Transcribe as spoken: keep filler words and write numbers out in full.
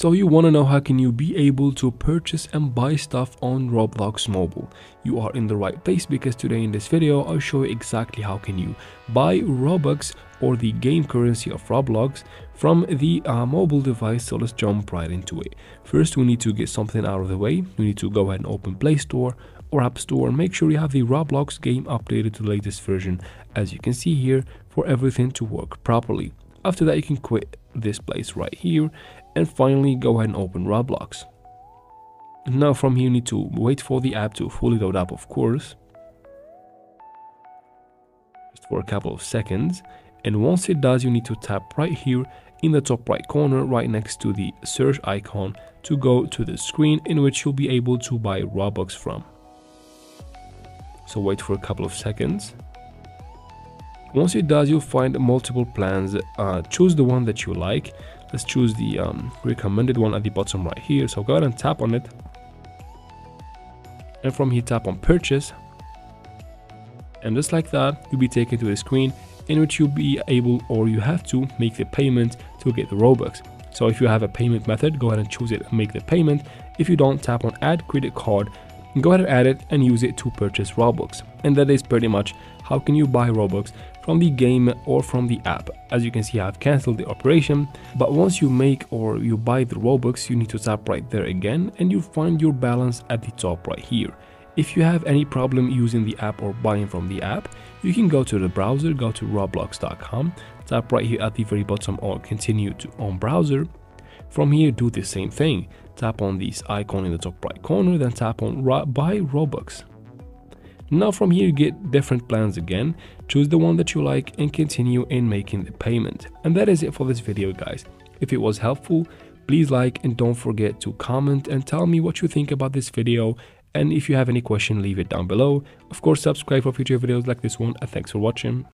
So you want to know how can you be able to purchase and buy stuff on Roblox mobile? You are in the right place, because today in this video I'll show you exactly how can you buy Robux or the game currency of Roblox from the uh, mobile device. So let's jump right into it. First, we need to get something out of the way. We need to go ahead and open Play Store or App Store. Make sure you have the Roblox game updated to the latest version, as you can see here, for everything to work properly. After that, you can quit this place right here and finally go ahead and open Roblox. Now from here you need to wait for the app to fully load up, of course, just for a couple of seconds. And once it does, you need to tap right here in the top right corner, right next to the search icon, to go to the screen in which you'll be able to buy Robux from. So wait for a couple of seconds. Once it does, you'll find multiple plans. Uh, choose the one that you like. Let's choose the um, recommended one at the bottom right here. So go ahead and tap on it, and from here tap on purchase, and just like that you'll be taken to the screen in which you'll be able, or you have to make the payment to get the Robux. So if you have a payment method, go ahead and choose it and make the payment. If you don't, tap on add credit card, go ahead and add it and use it to purchase Robux. And that is pretty much how can you buy Robux from the game or from the app. As you can see, I've cancelled the operation, but once you make or you buy the Robux, you need to tap right there again and you find your balance at the top right here. If you have any problem using the app or buying from the app, you can go to the browser, go to roblox dot com, tap right here at the very bottom or continue to on browser. From here, do the same thing. Tap on this icon in the top right corner, then tap on buy Robux. Now from here you get different plans again, choose the one that you like and continue in making the payment. And that is it for this video, guys. If it was helpful, please like, and don't forget to comment and tell me what you think about this video. And if you have any question, leave it down below. Of course, subscribe for future videos like this one, and thanks for watching.